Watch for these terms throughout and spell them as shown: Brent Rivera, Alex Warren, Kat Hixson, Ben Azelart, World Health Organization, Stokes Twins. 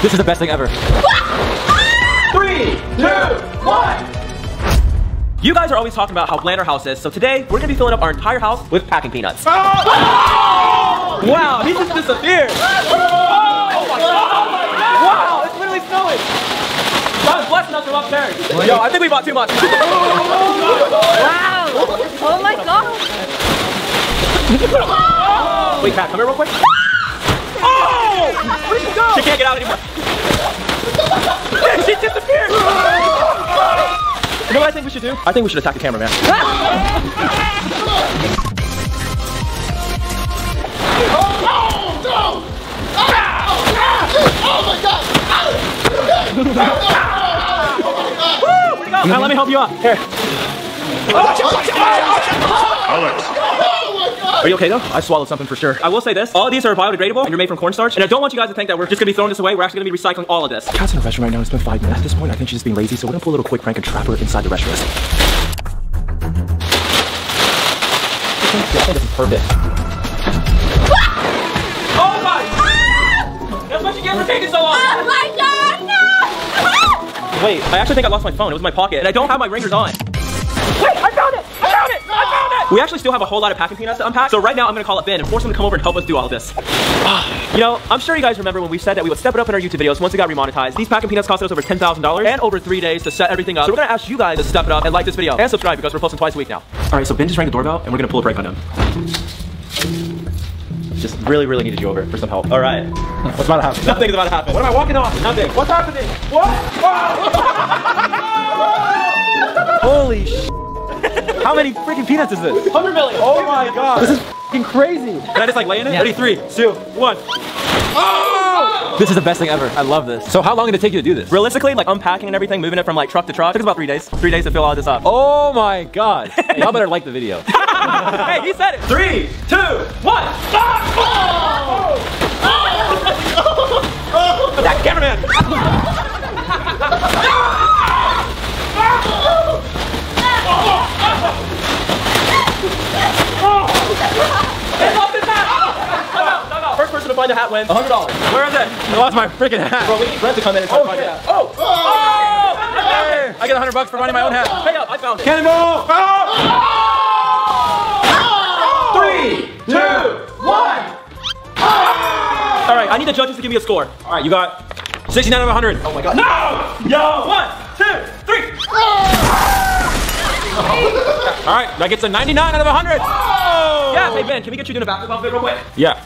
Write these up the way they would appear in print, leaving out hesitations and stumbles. This is the best thing ever. 3, 2, 1. You guys are always talking about how bland our house is, so today we're gonna be filling up our entire house with packing peanuts. Oh! Oh! Wow, he just disappeared. Oh my God. Wow, it's literally snowing. God bless us from upstairs. What? Yo, I think we bought too much. Wow. Oh my God. Wait, Pat, come here real quick. Oh! Where'd she go? She can't get out anymore. She disappeared. You know what I think we should do? I think we should attack the cameraman. Oh, no! Oh my God! Oh my God! Woo! Where'd you go? Now let me help you up. Here. Oh, Alex! Are you okay though? I swallowed something for sure. I will say this, all of these are biodegradable and they're made from cornstarch. And I don't want you guys to think that we're just gonna be throwing this away. We're actually gonna be recycling all of this. Kat's in the restroom right now, it's been 5 minutes. At this point, I think she's just being lazy, so we're gonna pull a little quick prank and trap her inside the restroom. This is perfect. Oh my! That's what you get for taking so long! Oh my God, no! Wait, I actually think I lost my phone. It was in my pocket, and I don't have my ringers on. Wait, I found it! I found it! I found it! We actually still have a whole lot of packing peanuts to unpack, so right now I'm gonna call up Ben and force him to come over and help us do all this. You know, I'm sure you guys remember when we said that we would step it up in our YouTube videos once it got remonetized. These packing peanuts cost us over $10,000 and over 3 days to set everything up. So we're gonna ask you guys to step it up and like this video and subscribe because we're posting twice a week now. All right, so Ben just rang the doorbell and we're gonna pull a prank on him. Just really needed you over for some help. All right. What's about to happen? Nothing's about to happen. What am I walking on? Nothing. What's happening? What? Holy shit. How many freaking peanuts is this? 100 million. Oh my God. This is freaking crazy. Can I just like lay in it? Yeah. Ready, 3, 2, 1. Oh! This is the best thing ever. I love this. So how long did it take you to do this? Realistically, like unpacking and everything, moving it from like truck to truck, it took us about 3 days. 3 days to fill all this up. Oh my God. Hey, y'all better like the video. Hey, he said it. 3, 2, 1. That's cameraman. First person to find a hat wins. $100. Where is it? I lost my freaking hat. Bro, we need Brent to come in and try to find it. Oh! Oh! I get $100 for finding my own hat. Pay up, I found it. Cannonball! Oh! 3, 2, 1! Oh! All right, I need the judges to give me a score. All right, you got 69 out of 100. Oh my God. No! Yo! 1, 2, 3! All right, that gets a 99 out of 100. Whoa! Yeah, hey Ben, can we get you doing a basketball fit real quick? Yeah.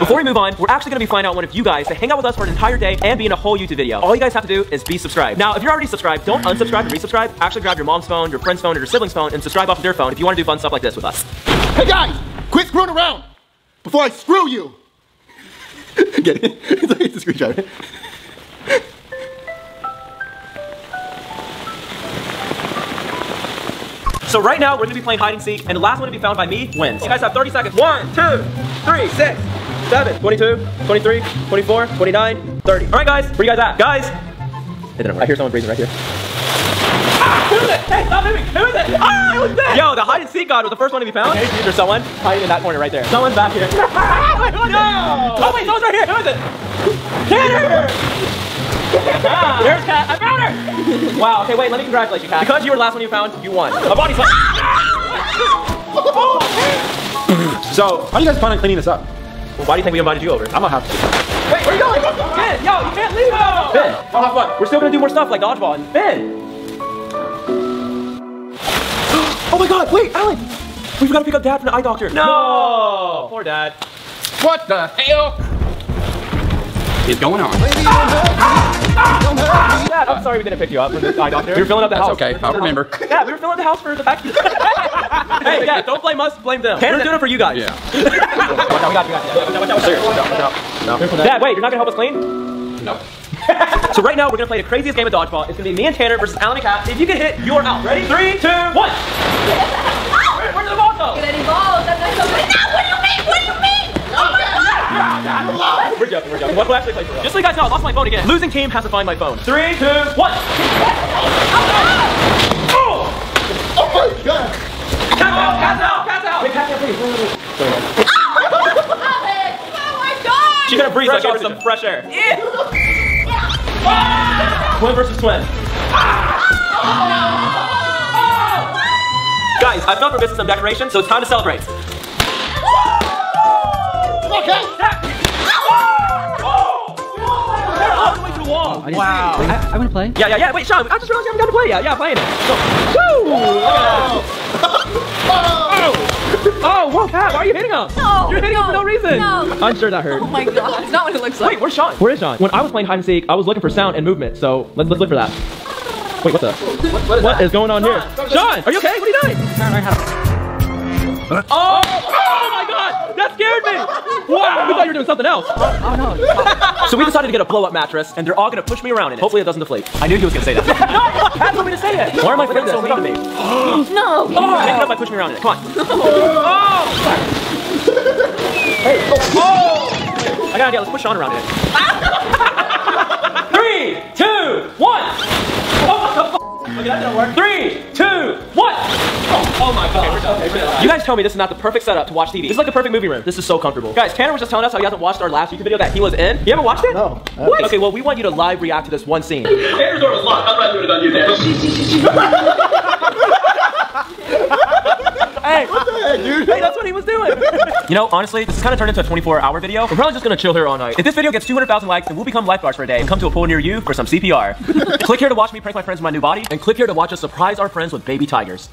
Before we move on, we're actually gonna be finding out one of you guys to hang out with us for an entire day and be in a whole YouTube video. All you guys have to do is be subscribed. Now, if you're already subscribed, don't unsubscribe and resubscribe. Actually grab your mom's phone, your friend's phone, or your sibling's phone and subscribe off of their phone if you wanna do fun stuff like this with us. Hey guys, quit screwing around before I screw you. Get it? It's a screenshot. So right now, we're gonna be playing hide and seek, and the last one to be found by me wins. You guys have 30 seconds. 1, 2, 3, 6, 7, 22, 23, 24, 29, 30. All right, guys, where you guys at? Guys! It didn't work. I hear someone breathing right here. Ah, who is it? Hey, stop moving! Who is it? Yeah. Ah, it was that! Yo, the hide and seek god was the first one to be found. Okay, there's someone hiding in that corner right there. Someone's back here. No! Oh wait, someone's right here. Who is it? Tanner! There's Kat. I found her! Wow, okay, wait, let me congratulate you, Kat. Because you were the last one you found, you won. My body's like... So, how do you guys plan on cleaning this up? Well, why do you think we invited you over? I'm gonna have to. Wait, where are you going? Ben, yo, you can't leave! Oh. Ben, I'll have fun. We're still gonna do more stuff like dodgeball and Ben! Oh my God, wait, Alan! We forgot to pick up Dad from the eye doctor. No! Poor Dad. What the hell? Is going on. Dad, I'm sorry we didn't pick you up from the eye doctor. We were filling up the house. That's okay, I'll remember. Yeah, we were filling up the house for the back. Hey, yeah, don't blame us, blame them. We're doing it for you guys. Yeah. No. Dad, wait, you're not gonna help us clean? No. So right now, we're gonna play the craziest game of dodgeball. It's gonna be me and Tanner versus Alan and Kat. If you can hit, you're out. Ready? 3, 2, 1. Where did the ball go? Get any balls. That's not so good. No, what do you mean? What do you mean? Oh my God. We're joking. We'll actually play for real. Just so you guys know, I lost my phone again. Losing team has to find my phone. 3, 2, 1. Oh! Oh my God! Cats out! Wait, Kat, please. Wait. Stop it! Oh my God! She's gonna breathe like over some fresh air. Twin versus twin. Guys, I've not missed some decorations, so it's time to celebrate. Okay. They're all the way to the wall. Wow. I want to play. Yeah. Wait, Sean, I just realized you haven't got to play yet. Yeah, I'm playing it. So, woo! Oh, whoa, Kat, why are you hitting him? No, you're hitting him for no reason. No. I'm sure that hurt. Oh my god, that's not what it looks like. Wait, where's Sean? Where is Sean? When I was playing hide and seek, I was looking for sound and movement, so let's look for that. Wait, what the? What is going on here? Sean, are you okay? What are you doing? Oh my god, that scared me! Wow, we thought you were doing something else. Oh no. So we decided to get a blow-up mattress, and they're all gonna push me around in it. Hopefully it doesn't deflate. I knew he was gonna say that. No, Kat told me to say it. Why are my friends so mean to me? No. Come on, pick it up by pushing me around in it. Come on. Hey. Oh. I gotta get. Let's push Sean around in it. 3, 2, 1. Okay, that didn't work. 3, 2, 1. Oh my god. Okay, you guys tell me this is not the perfect setup to watch TV. This is like the perfect movie room. This is so comfortable. Guys, Tanner was just telling us how he hasn't watched our last YouTube video that he was in. You haven't watched it? No. What? Okay, well, we want you to live react to this one scene. Tanner's door was locked. That's why I threw it on you, Tanner. Hey. What the heck, dude? Hey, that's what he was doing. You know, honestly, this is kind of turned into a 24-hour video. We're probably just gonna chill here all night. If this video gets 200,000 likes, then we'll become lifeguards for a day and come to a pool near you for some CPR. Click here to watch me prank my friends with my new body, and click here to watch us surprise our friends with baby tigers.